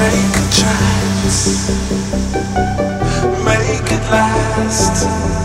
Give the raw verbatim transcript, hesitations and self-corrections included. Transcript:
Take a chance, make it last.